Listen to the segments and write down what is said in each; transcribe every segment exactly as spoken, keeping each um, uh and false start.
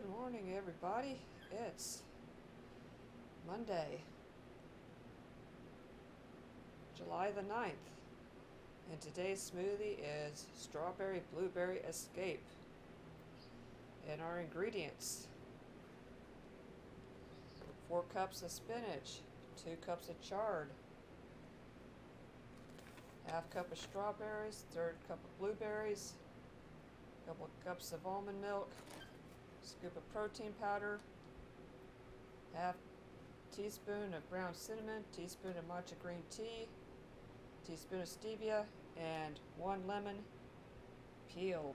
Good morning, everybody. It's Monday, July the ninth, and today's smoothie is Strawberry Blueberry Escape. And our ingredients: four cups of spinach, two cups of chard, half cup of strawberries, third cup of blueberries, a couple of cups of almond milk, scoop of protein powder, half teaspoon of ground cinnamon, teaspoon of matcha green tea, teaspoon of stevia, and one lemon peeled.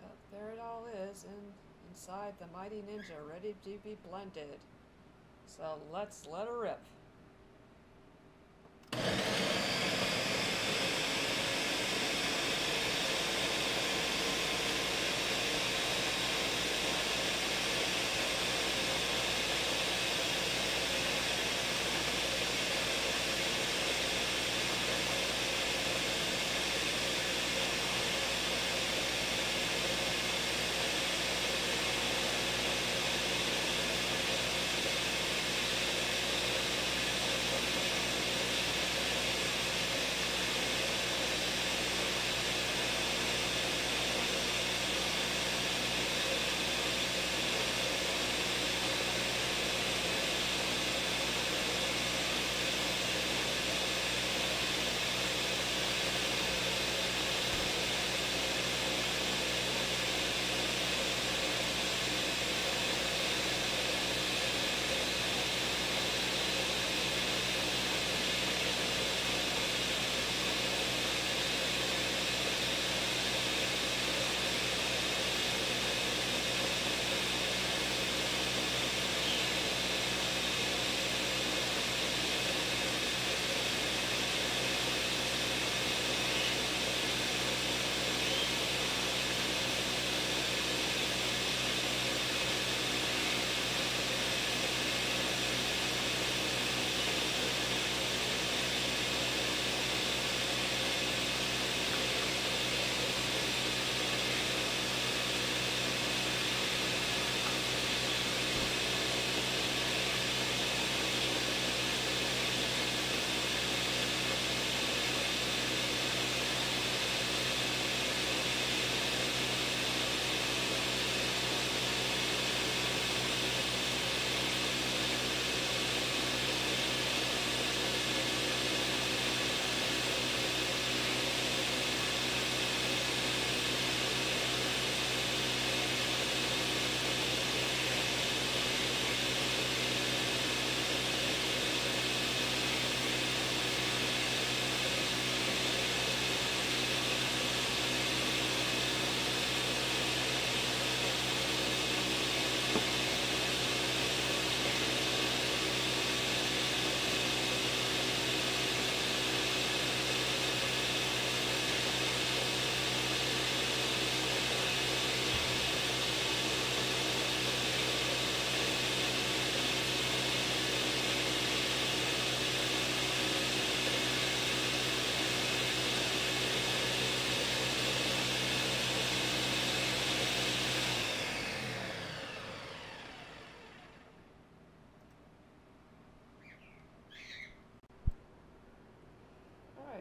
Well, there it all is in, inside the Mighty Ninja, ready to be blended. So let's let her rip.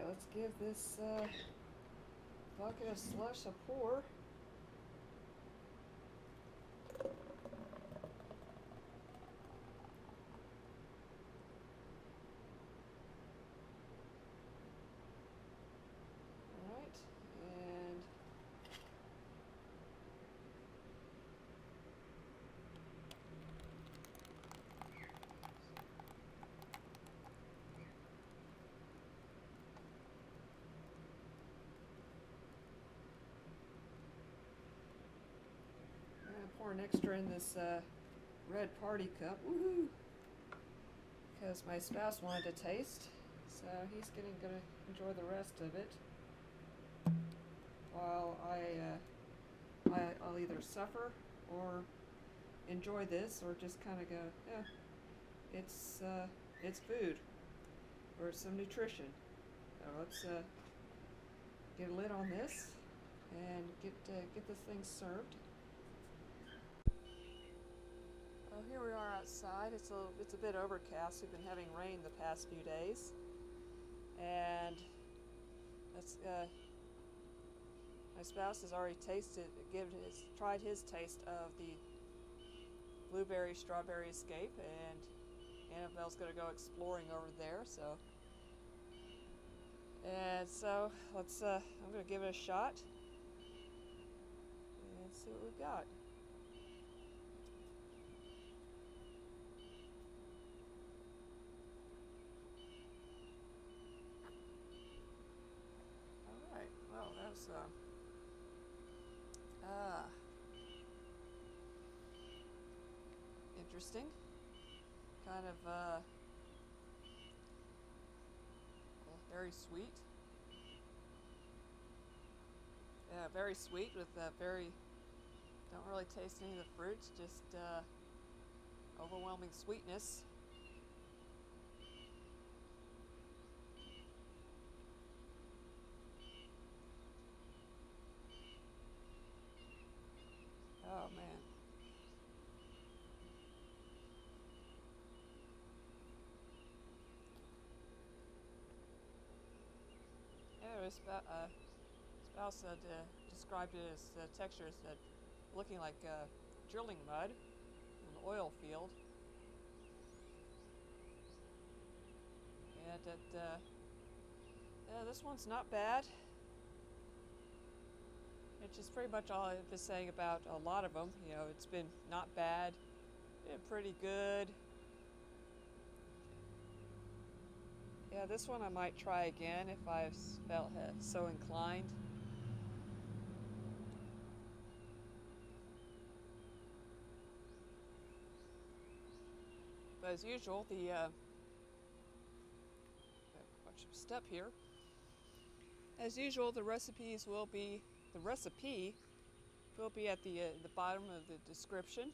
Let's give this uh, bucket of slush a pour. Alright, and pour an extra in this uh, red party cup, woohoo! Because my spouse wanted to taste, so he's gonna, gonna enjoy the rest of it while I, uh, I, I'll either suffer or enjoy this, or just kind of go, yeah, it's uh, it's food or some nutrition. So let's uh, get a lid on this and get uh, get this thing served. Well, here we are outside. It's a it's a bit overcast. We've been having rain the past few days, and that's. Uh, My spouse has already tasted, given his, tried his taste of the blueberry strawberry escape, and Annabelle's going to go exploring over there. So, and so let's. Uh, I'm going to give it a shot and see what we've got. All right. Well, that was. Uh, Ah, interesting. Kind of uh, very sweet. Yeah, very sweet with a very. Don't really taste any of the fruits. Just uh, overwhelming sweetness. Oh, man. Yeah, his uh, spouse said, uh, described it as uh, texture as uh, looking like uh, drilling mud in an oil field. And that, uh, yeah, this one's not bad. Which is pretty much all I've been saying about a lot of them. You know, it's been not bad, been pretty good. Yeah, this one I might try again if I felt so inclined. But as usual, the uh, watch some step here. As usual, the recipes will be. The recipe will be at the, uh, the bottom of the description,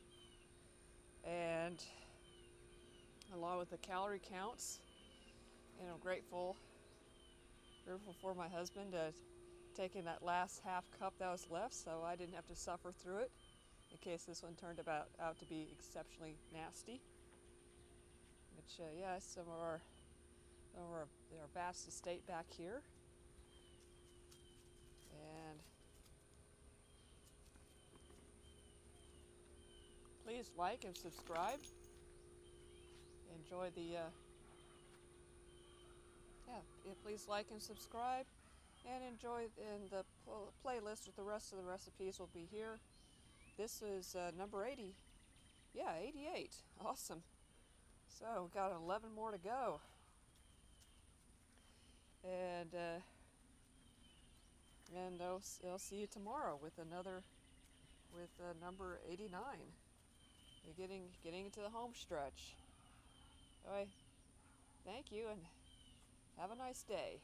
and along with the calorie counts. And I'm grateful, grateful for my husband uh, taking that last half cup that was left, so I didn't have to suffer through it, in case this one turned about out to be exceptionally nasty. Which, uh, yeah, some of our, some of our, our vast estate back here. And please like and subscribe. Enjoy the, uh, yeah, please like and subscribe and enjoy. And the pl playlist with the rest of the recipes will be here. This is uh, number eighty. Yeah, eighty-eight. Awesome. So, we've got eleven more to go. And, uh, and I'll, I'll see you tomorrow with another, with uh, number eighty-nine. We're getting getting into the home stretch. All right. Thank you, and have a nice day.